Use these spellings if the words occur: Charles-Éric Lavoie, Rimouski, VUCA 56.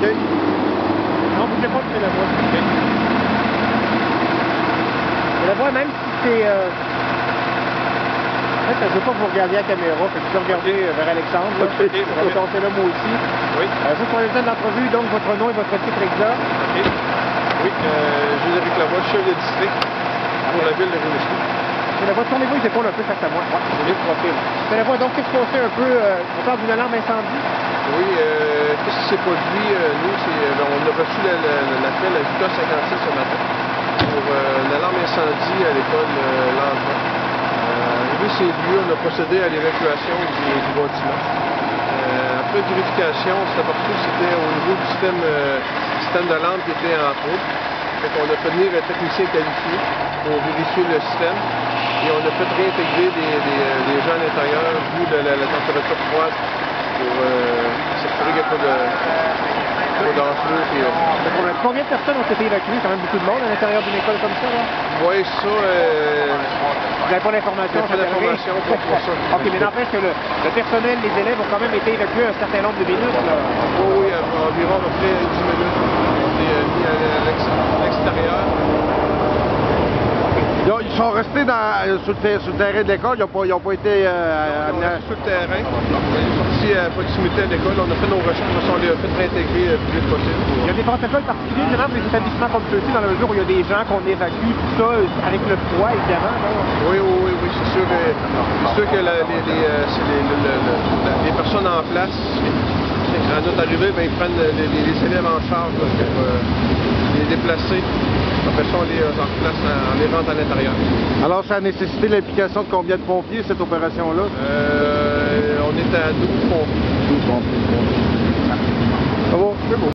OK? Non, vous ne voulez pas lever la voie. OK? Mais la voie, même si c'est... En fait, je ne veux pas que vous regardiez à la caméra, fait que je vais regarder vers Alexandre. OK, là, je vais tenter là, moi aussi. Oui. Vous prenez le temps de l'entrevue, donc votre nom et votre titre exact. OK. Oui, Charles-Éric Lavoie, chef de district pour la ville de Rimouski. C'est la voie, tournez-vous les épaules un peu face à moi. Ouais, c'est vite profil. C'est la voie, donc qu'est-ce qu'on fait un peu, on parle d'une alarme incendie? Oui, qu'est-ce qui s'est produit? Nous, on a reçu l'appel à VUCA 56 ce matin pour l'alarme incendie à l'école Lavoie. Arrivé ces lieux, on a procédé à l'évacuation du bâtiment. Après vérification, on s'est aperçu que c'était au niveau du système d'alarme qui était en trou. On a fait venir un technicien qualifié pour vérifier le système et on a fait réintégrer des gens à l'intérieur vu la température froide pour s'assurer qu'il n'y a pas d'enflure. Combien de personnes ont été évacuées? Quand même beaucoup de monde à l'intérieur d'une école comme ça, là? Oui, ça... Vous n'avez pas l'information? Pas d'information pour ça. OK, mais n'empêche que le personnel, les élèves ont quand même été évacués un certain nombre de minutes, là. Oh, oui, environ à peu près 10 minutes. À l'extérieur. Ils sont restés sur le terrain de l'école, ils n'ont pas été amenés sur le terrain. Ils sont sortis à proximité de l'école, on a fait nos recherches, on les a fait réintégrer le plus vite possible. Il y a des protocoles particuliers, évidemment, pour les établissements comme ceux-ci, dans la mesure où il y a des gens qu'on évacue, tout ça, avec le froid, évidemment. Oui, c'est sûr. C'est sûr que les personnes en place, à notre arrivée, ils prennent les élèves en charge là, pour les déplacer. Après ça, on les remplace en les rentre à l'intérieur. Alors, ça a nécessité l'implication de combien de pompiers, cette opération-là? On est à 12 pompiers. 12 pompiers.